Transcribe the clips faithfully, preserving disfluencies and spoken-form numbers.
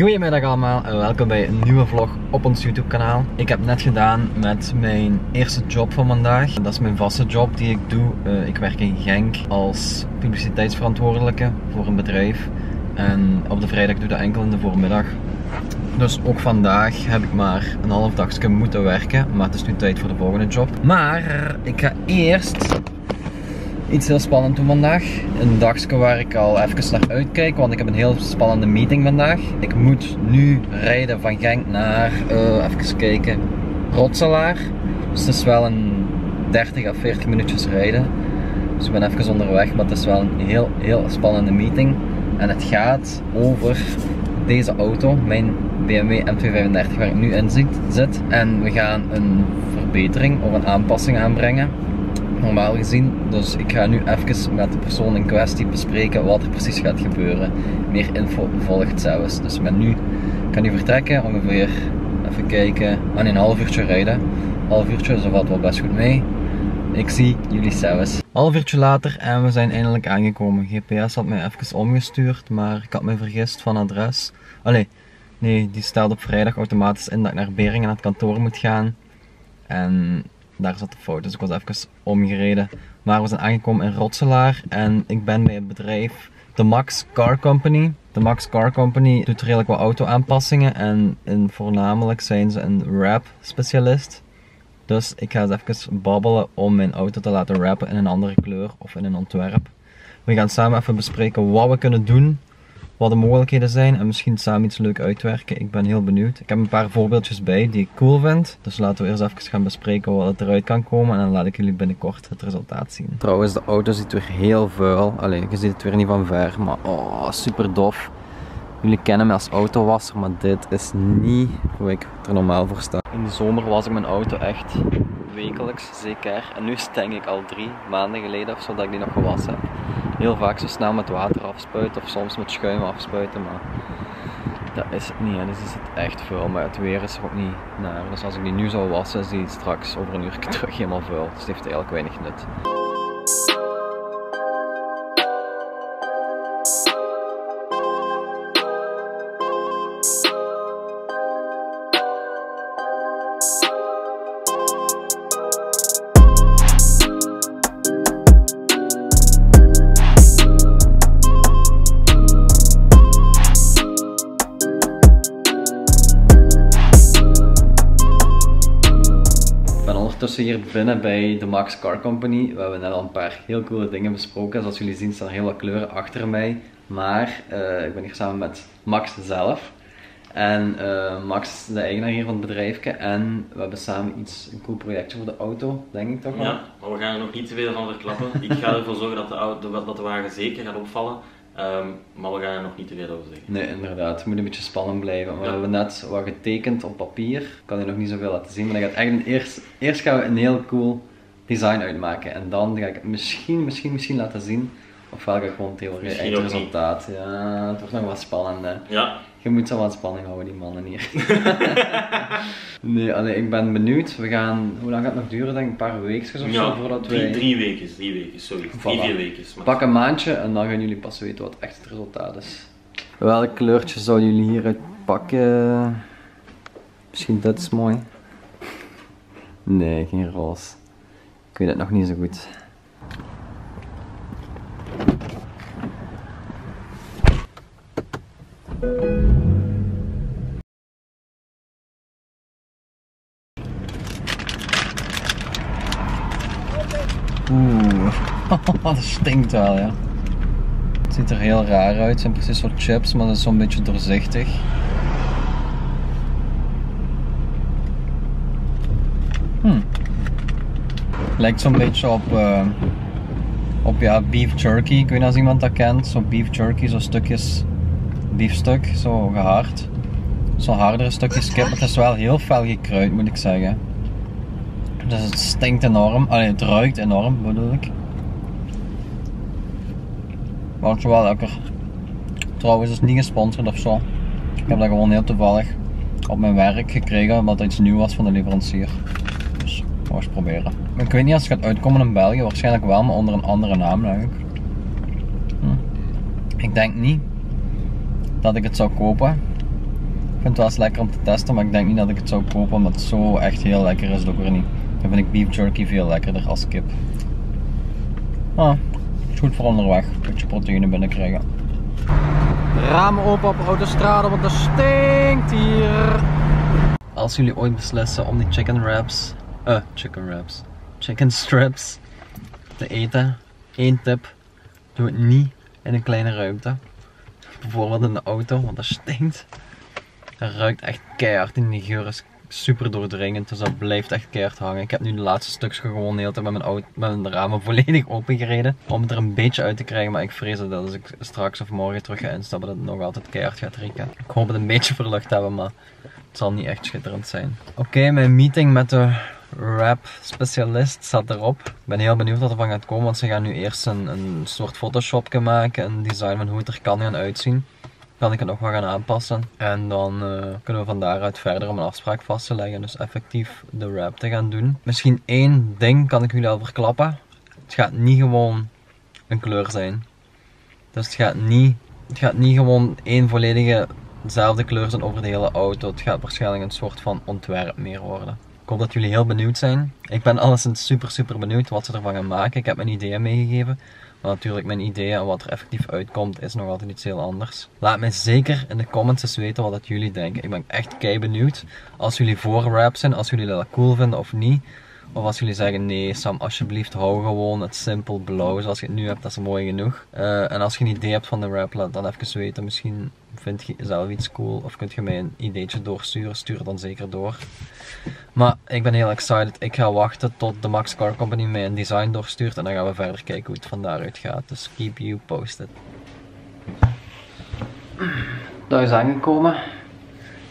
Goedemiddag allemaal en welkom bij een nieuwe vlog op ons YouTube kanaal. Ik heb net gedaan met mijn eerste job van vandaag. Dat is mijn vaste job die ik doe. Uh, ik werk in Genk als publiciteitsverantwoordelijke voor een bedrijf. En op de vrijdag doe ik dat enkel in de voormiddag. Dus ook vandaag heb ik maar een half dagje moeten werken. Maar het is nu tijd voor de volgende job. Maar ik ga eerst iets heel spannend doen vandaag. Een dagje waar ik al even naar uitkijk, want ik heb een heel spannende meeting vandaag. Ik moet nu rijden van Genk naar, uh, even kijken, Rotselaar. Dus het is wel een dertig à veertig minuutjes rijden. Dus ik ben even onderweg, maar het is wel een heel, heel spannende meeting. En het gaat over deze auto, mijn B M W M tweehonderdvijfendertig waar ik nu in zit. En we gaan een verbetering of een aanpassing aanbrengen. Normaal gezien, dus ik ga nu even met de persoon in kwestie bespreken wat er precies gaat gebeuren. Meer info volgt zelfs. Dus ik ben nu, kan nu vertrekken, ongeveer, even kijken, aan een half uurtje rijden. Een half uurtje, zo valt wel best goed mee. Ik zie jullie zelfs. Half uurtje later en we zijn eindelijk aangekomen. G P S had mij even omgestuurd, maar ik had me vergist van adres. Allee, nee, die stelde op vrijdag automatisch in dat ik naar Beringen aan het kantoor moet gaan. En daar zat de fout, dus ik was even omgereden. Maar we zijn aangekomen in Rotselaar en ik ben bij het bedrijf De Max Car Company. De Max Car Company doet redelijk wat auto aanpassingen en in, voornamelijk zijn ze een wrap specialist. Dus ik ga eens even babbelen om mijn auto te laten wrappen in een andere kleur of in een ontwerp. We gaan samen even bespreken wat we kunnen doen, wat de mogelijkheden zijn en misschien samen iets leuk uitwerken. Ik ben heel benieuwd. Ik heb een paar voorbeeldjes bij die ik cool vind. Dus laten we eerst even gaan bespreken wat eruit kan komen. En dan laat ik jullie binnenkort het resultaat zien. Trouwens, de auto ziet weer heel vuil. Allee, je ziet het weer niet van ver. Maar oh, super dof. Jullie kennen me als autowasser, maar dit is niet hoe ik er normaal voor sta. In de zomer was ik mijn auto echt wekelijks, zeker. En nu steng ik al drie maanden geleden of zo dat ik die nog gewassen heb. Heel vaak zo snel met water afspuiten of soms met schuim afspuiten, maar dat is het niet. Hè. Dus is het echt vuil, maar het weer is er ook niet naar. Dus als ik die nu zou wassen, is die straks over een uur terug helemaal vuil. Dus die heeft eigenlijk weinig nut. Tussen hier binnen bij de Max Car Company. We hebben net al een paar heel coole dingen besproken. Zoals jullie zien staan er heel wat kleuren achter mij. Maar uh, ik ben hier samen met Max zelf. En uh, Max is de eigenaar hier van het bedrijfje. En we hebben samen iets, een cool projectje voor de auto, denk ik toch wel? Ja, maar we gaan er nog niet te veel van verklappen. Ik ga ervoor zorgen dat de, auto, dat de wagen zeker gaat opvallen. Um, maar we gaan er nog niet te veel over zeggen. Nee, inderdaad. Het moet een beetje spannend blijven. We ja. hebben net wat getekend op papier. Ik kan hier nog niet zoveel laten zien, maar dat gaat echt een eerst, eerst gaan we een heel cool design uitmaken. En dan ga ik het misschien, misschien, misschien laten zien. Ofwel ga ik gewoon theorie uit het resultaat. Niet. Ja, het wordt nog wat spannend, hè. Ja. Je moet zo wat spanning houden, die mannen hier. Nee, allee, ik ben benieuwd. We gaan, hoe lang gaat het nog duren? Denk ik, een paar weken of ja, zo voordat drie, wij... drie weken, drie weken, sorry. Voilà. Drie, vier weken. Maar... Pak een maandje en dan gaan jullie pas weten wat echt het resultaat is. Welk kleurtje zouden jullie hieruit pakken? Misschien dit is mooi. Nee, geen roze. Ik weet het nog niet zo goed. Oeh, dat stinkt wel, ja. Het ziet er heel raar uit, het zijn precies soort chips, maar dat is zo'n beetje doorzichtig. Hm. Lijkt zo'n beetje op, uh, op ja, beef jerky, ik weet niet als iemand dat kent, zo'n beef jerky, zo'n stukjes biefstuk, zo gehard. Zo'n hardere stukjes kip, het is wel heel fel gekruid moet ik zeggen. Dus het stinkt enorm, allee, het ruikt enorm bedoel ik. Maar het is wel lekker. Trouwens, het is niet gesponsord ofzo. Ik heb dat gewoon heel toevallig op mijn werk gekregen, omdat het iets nieuw was van de leverancier. Dus, we eens proberen. Ik weet niet als het gaat uitkomen in België, waarschijnlijk wel, maar onder een andere naam eigenlijk. Hm. Ik denk niet dat ik het zou kopen. Ik vind het wel eens lekker om te testen, maar ik denk niet dat ik het zou kopen, omdat het zo echt heel lekker is, ook weer niet. Dan vind ik beef jerky veel lekkerder als kip. Ah, het is goed voor onderweg, een beetje proteïne binnenkrijgen. Ramen open op autostrade, want dat stinkt hier. Als jullie ooit beslissen om die chicken wraps, eh, uh, chicken wraps, chicken strips te eten, één tip: doe het niet in een kleine ruimte. Bijvoorbeeld in de auto, want dat stinkt. Dat ruikt echt keihard en die geur is super doordringend, dus dat blijft echt keihard hangen. Ik heb nu de laatste stukjes gewoon de hele tijd met mijn, auto, met mijn ramen volledig opengereden om het er een beetje uit te krijgen, maar ik vrees dat als ik straks of morgen terug ga instappen dat het nog altijd keihard gaat rieken. Ik hoop het een beetje verlucht hebben, maar het zal niet echt schitterend zijn. Oké, okay, mijn meeting met de wrap specialist staat erop. Ik ben heel benieuwd wat er van gaat komen, want ze gaan nu eerst een, een soort photoshopje maken, een design van hoe het er kan gaan uitzien. Kan ik het nog wel gaan aanpassen en dan uh, kunnen we van daaruit verder om een afspraak vast te leggen, dus effectief de wrap te gaan doen. Misschien één ding kan ik jullie al verklappen: het gaat niet gewoon een kleur zijn. Dus het gaat niet, het gaat niet gewoon één volledige dezelfde kleur zijn over de hele auto. Het gaat waarschijnlijk een soort van ontwerp meer worden. Ik hoop dat jullie heel benieuwd zijn. Ik ben alleszins super super benieuwd wat ze ervan gaan maken. Ik heb mijn ideeën meegegeven. Maar natuurlijk, mijn ideeën en wat er effectief uitkomt is nog altijd iets heel anders. Laat mij zeker in de comments eens weten wat dat jullie denken. Ik ben echt kei benieuwd. Als jullie voor wrap zijn, als jullie dat cool vinden of niet. Of als jullie zeggen, nee Sam, alsjeblieft hou gewoon het simpel blauw zoals je het nu hebt, dat is mooi genoeg. Uh, en als je een idee hebt van de wrap, laat dan even weten. Misschien vind je zelf iets cool of kunt je mij een ideetje doorsturen. Stuur het dan zeker door. Maar ik ben heel excited. Ik ga wachten tot de Max Car Company mij een design doorstuurt. En dan gaan we verder kijken hoe het van daaruit gaat. Dus keep you posted. Daar is aangekomen.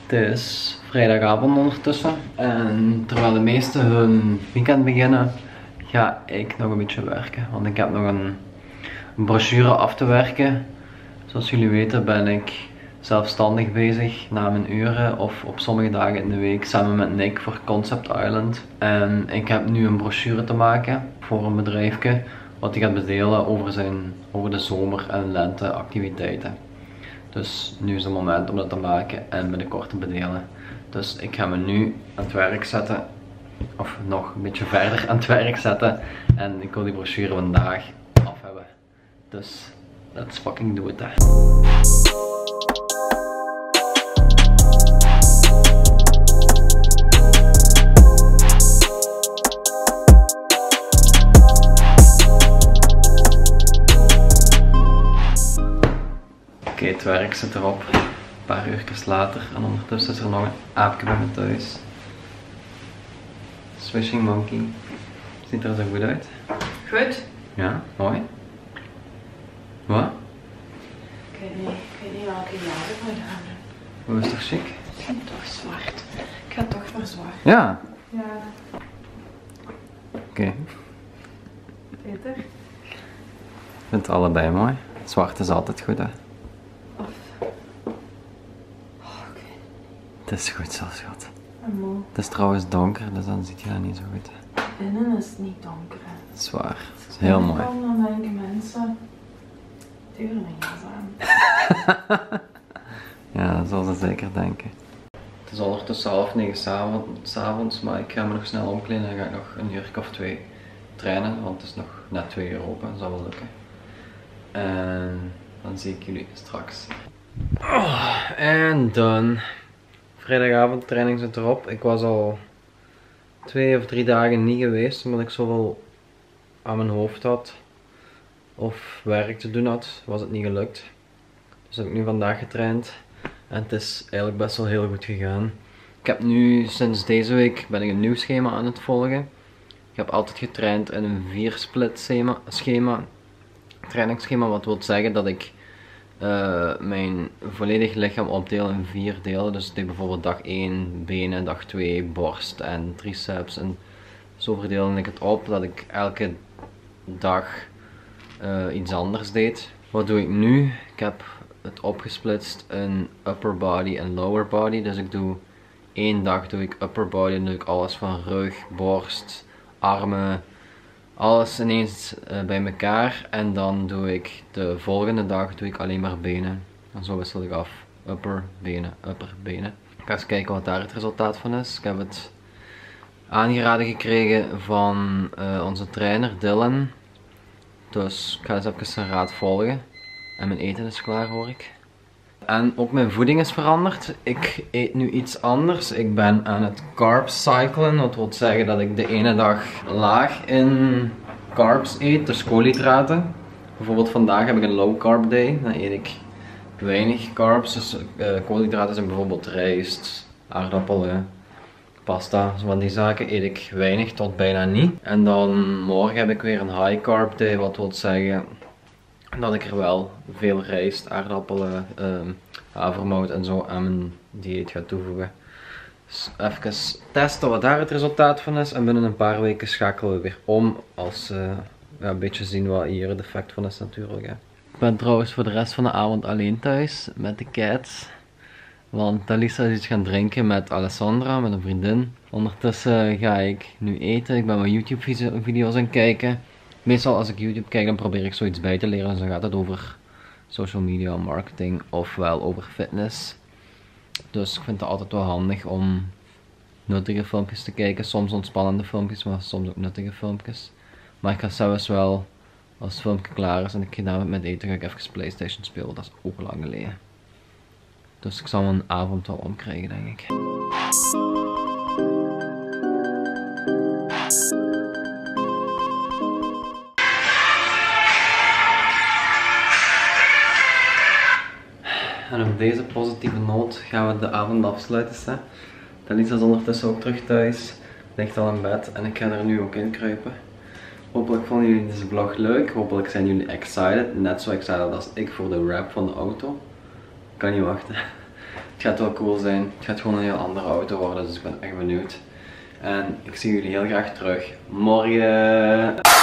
Het is vrijdagavond ondertussen. En terwijl de meesten hun weekend beginnen, ga ik nog een beetje werken. Want ik heb nog een, een brochure af te werken. Zoals jullie weten ben ik zelfstandig bezig na mijn uren of op sommige dagen in de week samen met Nick voor Concept Island. En ik heb nu een brochure te maken voor een bedrijfje wat hij gaat bedelen over, zijn, over de zomer- en lenteactiviteiten. Dus nu is het moment om dat te maken en binnenkort te bedelen. Dus ik ga me nu aan het werk zetten, of nog een beetje verder aan het werk zetten. En ik wil die brochure vandaag af hebben. Dus let's fucking do it. Hè. Oké, het werk zit erop. Een paar uurtjes later en ondertussen is er nog een aapje bij me thuis. Swishing Monkey. Ziet er zo goed uit? Goed. Ja, mooi. Wat? Ik weet niet, ik weet niet welke jaren ik moet hebben. Hoe is het toch chic? Ik vind het toch zwart. Ik ga toch voor zwart. Ja? Ja. Oké. Okay. Peter? Ik vind het allebei mooi. Zwart is altijd goed, hè? Het is goed zo, schat. Amor. Het is trouwens donker, dus dan zie je dat niet zo goed. Binnen is het niet donker. Dat is waar. Het is heel mooi. Dan denken mensen, duur me eens aan. Ja, dat zal ze zeker denken. Het is ondertussen half negen 's avonds, 's avonds, maar ik ga me nog snel omkleden en dan ga ik nog een uur of twee trainen, want het is nog net twee uur open, dat zal wel lukken. En dan zie ik jullie straks. En oh, dan. Vrijdagavond, training zit erop. Ik was al twee of drie dagen niet geweest omdat ik zoveel aan mijn hoofd had of werk te doen had, was het niet gelukt. Dus heb ik nu vandaag getraind en het is eigenlijk best wel heel goed gegaan. Ik heb nu sinds deze week ben ik een nieuw schema aan het volgen. Ik heb altijd getraind in een vier-split schema, schema, trainingsschema, wat wil zeggen dat ik Uh, mijn volledig lichaam opdelen in vier delen. Dus ik deed bijvoorbeeld dag één benen, dag twee borst en triceps. En zo verdeelde ik het op dat ik elke dag uh, iets anders deed. Wat doe ik nu? Ik heb het opgesplitst in upper body en lower body. Dus ik doe één dag doe ik upper body en doe ik alles van rug, borst, armen. Alles ineens bij elkaar en dan doe ik de volgende dag doe ik alleen maar benen. En zo wissel ik af. upper benen, upper benen. Ik ga eens kijken wat daar het resultaat van is. Ik heb het aangeraden gekregen van uh, onze trainer Dylan. Dus ik ga eens even zijn raad volgen. En mijn eten is klaar, hoor ik. En ook mijn voeding is veranderd. Ik eet nu iets anders. Ik ben aan het carb cyclen. Dat wil zeggen dat ik de ene dag laag in carbs eet, dus koolhydraten. Bijvoorbeeld vandaag heb ik een low carb day. Dan eet ik weinig carbs. Dus uh, koolhydraten zijn bijvoorbeeld rijst, aardappelen, pasta, zo van die zaken eet ik weinig tot bijna niet. En dan morgen heb ik weer een high carb day, wat wil zeggen dat ik er wel veel rijst, aardappelen, uh, havermout en zo aan mijn dieet ga toevoegen. Dus even testen wat daar het resultaat van is en binnen een paar weken schakelen we weer om als uh, we een beetje zien wat hier het effect van is natuurlijk. Hè. Ik ben trouwens voor de rest van de avond alleen thuis met de cat. Want Talisa is iets gaan drinken met Alessandra, met een vriendin. Ondertussen ga ik nu eten. Ik ben wel YouTube video's aan het kijken. Meestal als ik YouTube kijk dan probeer ik zoiets bij te leren. Dus dan gaat het over social media, marketing ofwel over fitness. Dus ik vind het altijd wel handig om nuttige filmpjes te kijken. Soms ontspannende filmpjes, maar soms ook nuttige filmpjes. Maar ik ga zelfs wel, als het filmpje klaar is en ik gedaan heb met eten, ga ik even PlayStation spelen. Dat is ook lang geleden. Dus ik zal een avond wel omkrijgen, denk ik. En op deze positieve noot gaan we de avond afsluiten. Hè? Talisa is ondertussen ook terug thuis. Ligt al in bed en ik ga er nu ook in kruipen. Hopelijk vonden jullie deze vlog leuk. Hopelijk zijn jullie excited. Net zo excited als ik voor de wrap van de auto. Ik kan niet wachten. Het gaat wel cool zijn. Het gaat gewoon een heel andere auto worden, dus ik ben echt benieuwd. En ik zie jullie heel graag terug morgen.